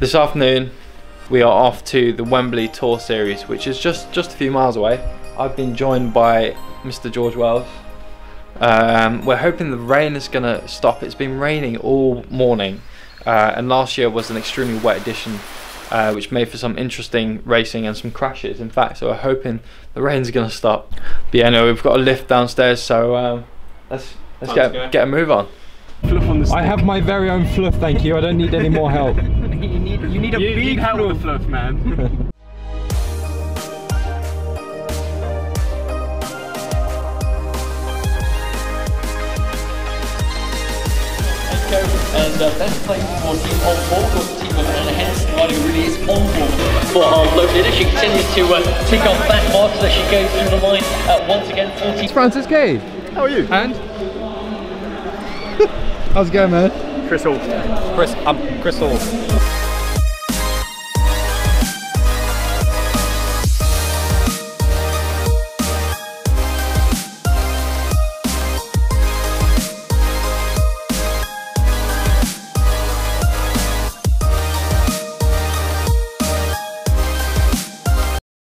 This afternoon we are off to the Wembley Tour Series, which is just a few miles away. I've been joined by Mr. George Wells. We're hoping the rain is going to stop. It's been raining all morning, and last year was an extremely wet edition, which made for some interesting racing and some crashes, in fact. So we're hoping the rain's going to stop. But yeah, no, we've got a lift downstairs, so let's get a move on. Fluff on the stick. I have my very own fluff, thank you. I don't need any more help. You need a big help with the fluff, man. And best place for Team Home Form was the team of Anna Henderson riding really is on form for our local leader. She continues to tick off that mark as she goes through the line once again. It's Francis Cade. How are you? And? How's it going, man? Chris Hall. Chris, I'm Chris Hall.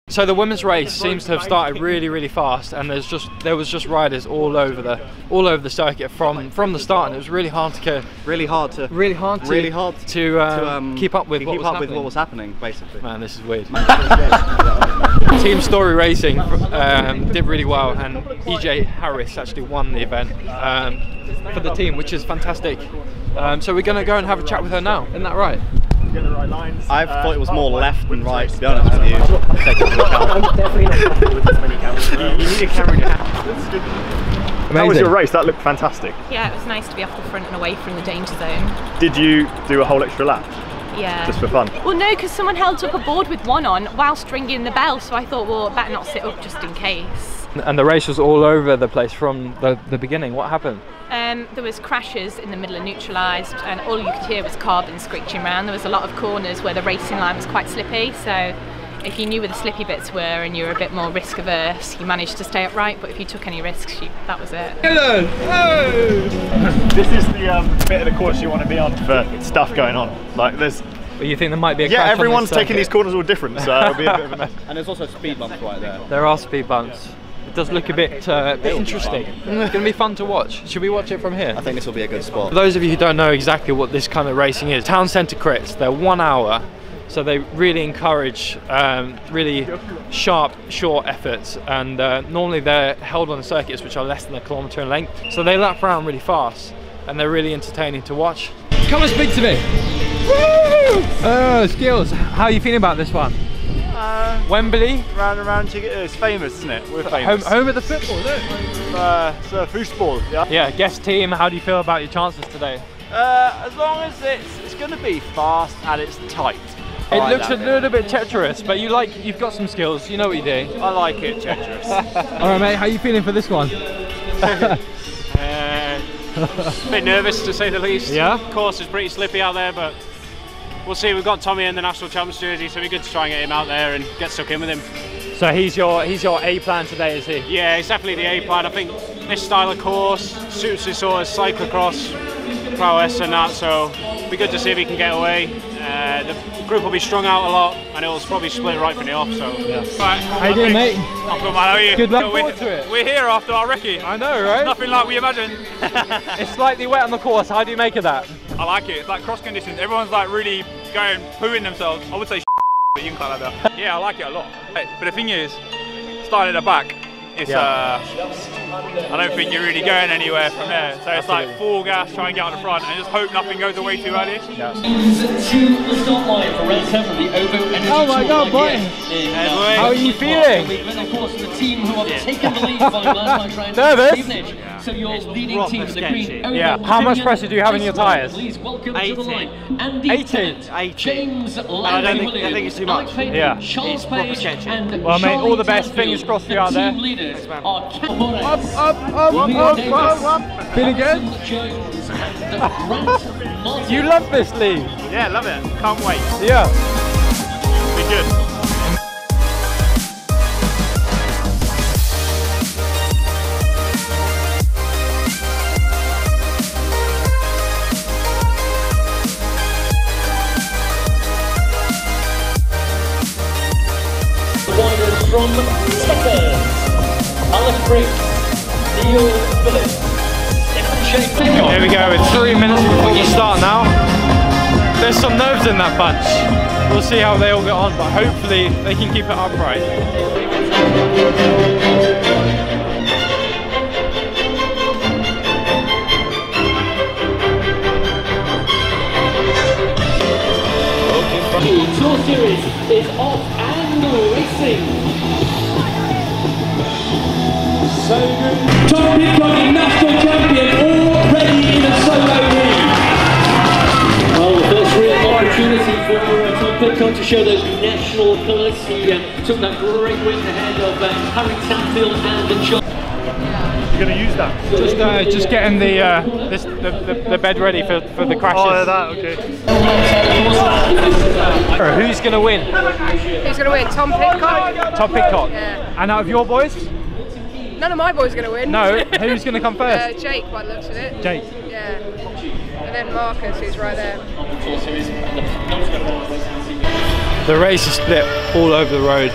So the women's race seems to have started really fast, and there was just riders all over the circuit from the start, and it was really hard to keep up with what was happening basically. Man, this is weird. Team Story Racing did really well, and EJ Harris actually won the event for the team, which is fantastic. So we're gonna go and have a chat with her now. Isn't that right? I thought it was more left than right, to be honest with you. I'm definitely not comfortable with this many cameras. You need a camera now. That was your race, that looked fantastic. Yeah, it was nice to be off the front and away from the danger zone. Did you do a whole extra lap? Yeah. Just for fun? Well, no, because someone held up a board with one on whilst ringing the bell, so I thought, well, better not sit up just in case. And the race was all over the place from the beginning. What happened? There was crashes in the middle of neutralised, and all you could hear was carbon screeching around. There was a lot of corners where the racing line was quite slippy, so if you knew where the slippy bits were and you were a bit more risk averse, you managed to stay upright, but if you took any risks, that was it. Hello! Oh. This is the bit of the course you want to be on for stuff going on. Like this. But you think there might be a crash? Yeah, everyone's taking these corners all different, so it'll be a bit of a mess. And there's also speed bumps right there. There are speed bumps. Does look a bit interesting. It's going to be fun to watch. Should we watch it from here? I think this will be a good spot. For those of you who don't know exactly what this kind of racing is, town centre crits, they're 1 hour, so they really encourage really sharp, short efforts, and normally they're held on circuits which are less than 1 kilometre in length, so they lap around really fast, and they're really entertaining to watch. Come and speak to me! Woo! Skills, how are you feeling about this one? Wembley? Round and round ticket, it's famous, isn't it? We're famous. Home of the football, isn't it? So football, yeah. Yeah, guest team, how do you feel about your chances today? As long as it's going to be fast and it's tight. It looks a little bit treacherous, but you've got some skills, you know what you do. I like it, treacherous. Alright mate, how are you feeling for this one? A bit nervous to say the least. Yeah? The course is pretty slippy out there, but we'll see. We've got Tommy in the National Champions jersey, so it'd be good to try and get him out there and get stuck in with him. So he's your A plan today, is he? Yeah, he's definitely the A plan. I think this style of course suits his sort of cyclocross prowess and that, so it'd be good to see if he can get away. The group will be strung out a lot, and it'll probably split right from the off, so. Yeah. Right, how you doing, mate? I'm good, man, how are you? Good luck, we're here after our recce. I know, right? It's nothing like we imagined. It's slightly wet on the course, how do you make of that? I like it, it's like cross conditions, everyone's like really going pooing themselves. I would say but you can call it that. Yeah, I like it a lot. But the thing is, starting at the back, it's I don't think you're really going anywhere from there. So it's like full gas, try and get on the front and just hope nothing goes away too early. Yeah. Oh my god, boy! How are you feeling? And of course the team who have taken the lead by last night's round. So your leading team is the green. Yeah. How much pressure do you have in your tyres? 18. James I think it's too much. Yeah. It's proper sketchy. Well mate, all the best. Fingers crossed for you out there. Up. Feeling good? You love this league. Yeah, love it. Can't wait. Yeah. Be good. from Tekkers, Alec Briggs, Neil Phillips, here we go, it's 3 minutes before you start now. There's some nerves in that bunch. We'll see how they all get on, but hopefully they can keep it upright. Wembley Tour Series is off and racing. So good. Tom Pidcock, national champion, already in a solo lead. Well, the first real opportunity for Tom Pidcock to show those national colours. He took that great win ahead of Harry Tanfield and the John. You're going to use that? Just getting the bed ready for the crashes. Oh, that, okay. Who's going to win? Who's going to win? Tom Pidcock. Tom Pidcock. Yeah. And out of your boys? None of my boys are going to win. No, who's going to come first? Jake, by the looks of it. Jake? Yeah. And then Marcus, who's right there. The race is split all over the road.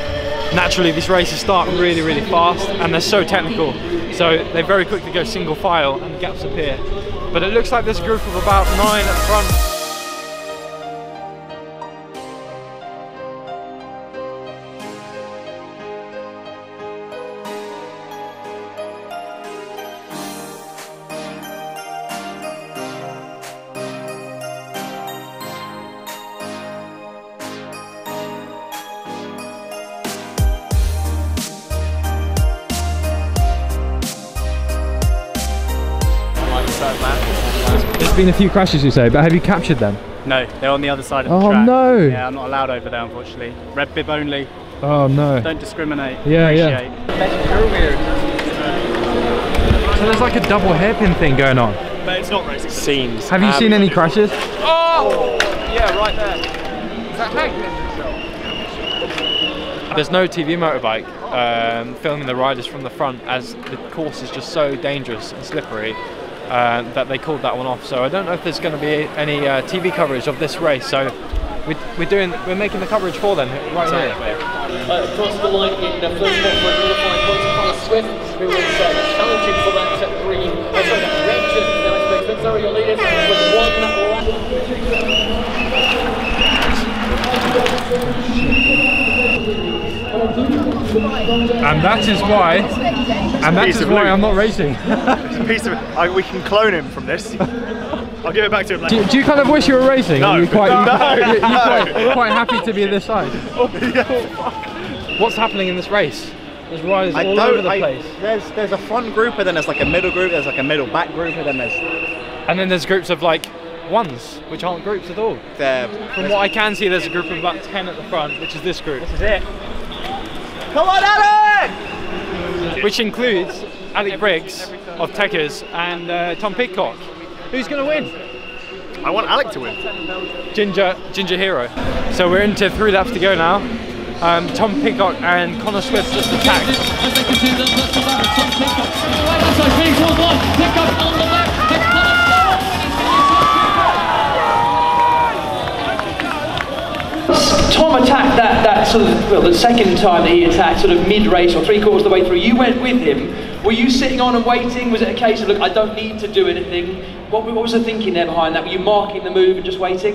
Naturally, these races start really, really fast and they're so technical. So they very quickly go single file and gaps appear. But it looks like there's a group of about 9 at the front. There's been a few crashes, you say, but have you captured them? No, they're on the other side of the track. Oh no! Yeah, I'm not allowed over there, unfortunately. Red bib only. Oh no. Don't discriminate. Yeah, appreciate. Yeah. So there's like a double hairpin thing going on. But it's not racing. Seems. Have you seen any crashes? Oh! Yeah, right there. Is that Hank? There's no TV motorbike filming the riders from the front, as the course is just so dangerous and slippery. That they called that one off, so I don't know if there's going to be any TV coverage of this race. So we're making the coverage for them right now. Across the line in the first spot for a unified point to Connor Swift, who was challenging for that green. Sorry, that red jersey now. It's been sorry, your leaders with 1 lap. And that is why. And that is why I'm not racing. We can clone him from this. I'll give it back to him later. Do you kind of wish you were racing? No. Or you're quite happy to be this side? Oh, yeah. What's happening in this race? There's riders all over the place. There's a front group, and then there's like a middle group, there's like a middle back group, and then there's... And then there's groups of like ones, which aren't groups at all. From what I can see, there's a group of about 10 at the front, which is this group. This is it. Come on, Alec! Which includes Alec Briggs of Tekkers and Tom Pidcock. Who's going to win? I want Alec to win. Ginger Hero. So we're into 3 laps to go now. Tom Pidcock and Connor Swift just attacked. Tom attacked that sort of, well, the second time that he attacked sort of mid-race or three-quarters of the way through. You went with him. Were you sitting on and waiting? Was it a case of, look, I don't need to do anything? What was the thinking there behind that? Were you marking the move and just waiting?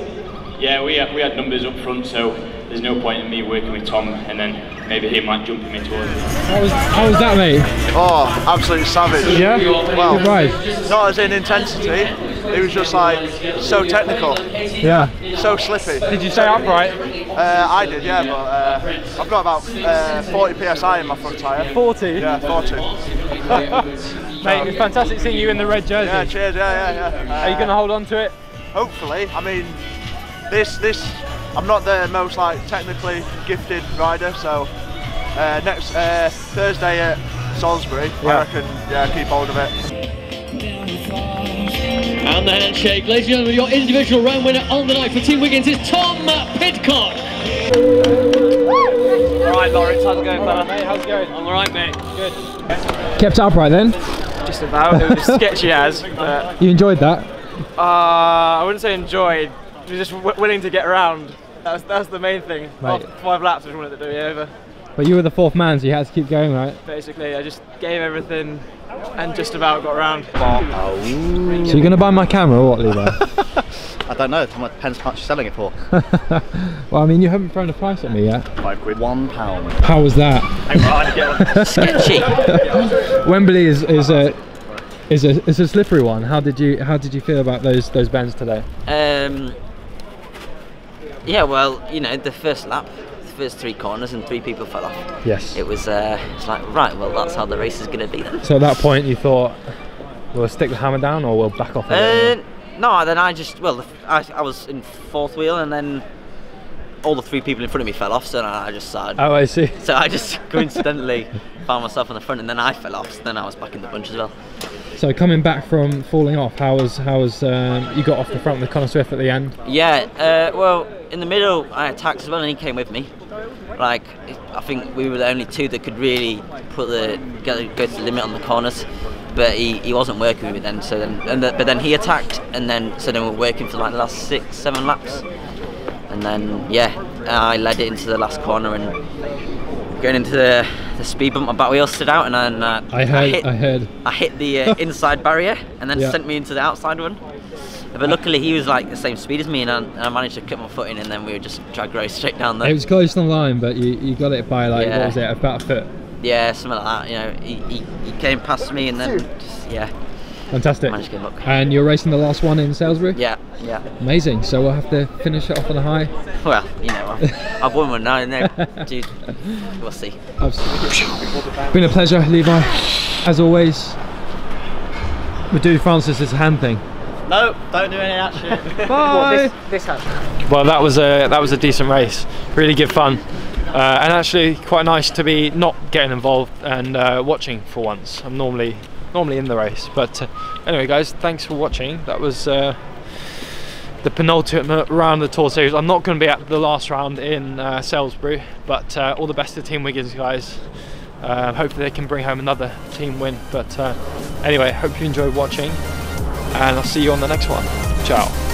Yeah, we had numbers up front, so there's no point in me working with Tom, and then maybe he might jump me towards it. How was that, mate? Oh, absolute savage. Yeah? Well, not as in intensity. It was just like so technical. Yeah. So slippy. Did you stay upright? I did, yeah, but I've got about 40 psi in my front tyre. 40? Yeah, 40. Mate, it's fantastic seeing you in the red jersey. Yeah, cheers, yeah. Are you going to hold on to it? Hopefully. I mean, I'm not the most like technically gifted rider, so next Thursday at Salisbury, yeah. I reckon, yeah, keep hold of it. And the handshake, ladies and gentlemen, your individual round winner on the night for Team Wiggins is Tom Pidcock. Alright, Lawrence, how's it going, fella? Mate, how's it going? I'm alright, mate. Good. Kept upright then? Just about. It was sketchy as. But you enjoyed that? I wouldn't say enjoyed. We were just willing to get around. That's the main thing. Right. After 5 laps, we just wanted to do it over. But you were the fourth man, so you had to keep going, right? Basically, I just gave everything and just about got round. Oh. So you're going to buy my camera or what, Levi? I don't know, how much selling it for. Well, I mean, you haven't thrown a price at me yet. £5. £1. How was that? Sketchy. Wembley is a slippery one. How did you feel about those bends today? Yeah, well, you know, the first lap, first three corners and three people fell off. Yes. It was it's like, right, well, that's how the race is going to be then. So at that point you thought, we'll stick the hammer down or we'll back off? No, then I just, well, I was in fourth wheel and then all the three people in front of me fell off, so I just started. Oh, I see. So I just coincidentally found myself on the front and then I fell off, so then I was back in the bunch as well. So coming back from falling off, how was you got off the front with Connor Swift at the end? Yeah, well, in the middle I attacked as well and he came with me. Like, I think we were the only two that could really put the go to the limit on the corners, but he wasn't working with me then. So then, but then he attacked, and then so then we were working for like the last 6-7 laps, and then yeah, I led it into the last corner and going into the speed bump, my back wheel stood out, and then I hit the inside barrier, and then sent me into the outside one. But luckily he was like the same speed as me, and I managed to cut my foot in, and then we were just drag race straight down there. It was close to the line, but you got it by like, what was it, about a foot? Yeah, something like that, you know, he came past me and then just, yeah. Fantastic. Managed to get luck. And you're racing the last one in Salisbury? Yeah, yeah. Amazing, so we'll have to finish it off on a high. Well, you know, I've won one now, you know, dude, we'll see. Absolutely. Been a pleasure, Levi, as always. We do Francis's hand thing. No, don't do any of that shit. Bye. What, this has? Well, that was a decent race. Really good fun, and actually quite nice to be not getting involved and watching for once. I'm normally in the race, but anyway, guys, thanks for watching. That was the penultimate round of the Tour Series. I'm not going to be at the last round in Salisbury, but all the best to Team Wiggins, guys. Hopefully they can bring home another team win. But anyway, hope you enjoyed watching. And I'll see you on the next one. Ciao.